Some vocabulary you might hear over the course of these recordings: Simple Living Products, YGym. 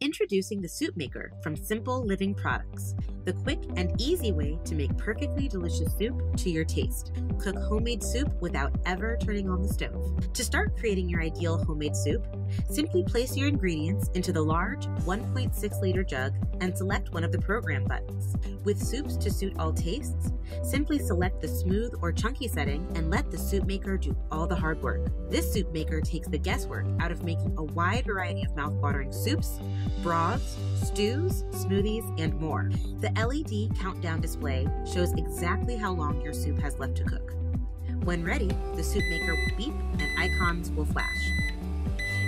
Introducing the Soup Maker from Simple Living Products, the quick and easy way to make perfectly delicious soup to your taste. Cook homemade soup without ever turning on the stove. To start creating your ideal homemade soup, simply place your ingredients into the large 1.6-liter jug and select one of the program buttons. With soups to suit all tastes, simply select the smooth or chunky setting and let the Soup Maker do all the hard work. This Soup Maker takes the guesswork out of making a wide variety of mouth-watering soups, broths, stews, smoothies, and more. The LED countdown display shows exactly how long your soup has left to cook. When ready, the Soup Maker will beep and icons will flash.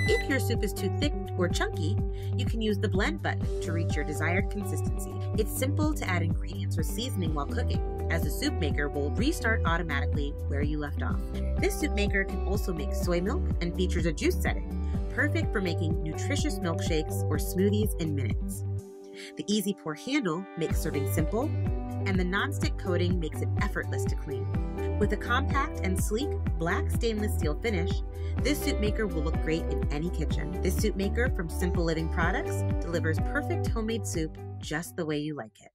If your soup is too thick or chunky, you can use the blend button to reach your desired consistency. It's simple to add ingredients or seasoning while cooking, as the Soup Maker will restart automatically where you left off. This Soup Maker can also make soy milk and features a juice setting, perfect for making nutritious milkshakes or smoothies in minutes. The easy pour handle makes serving simple, and the non-stick coating makes it effortless to clean. With a compact and sleek black stainless steel finish, this Soup Maker will look great in any kitchen. This Soup Maker from Simple Living Products delivers perfect homemade soup just the way you like it.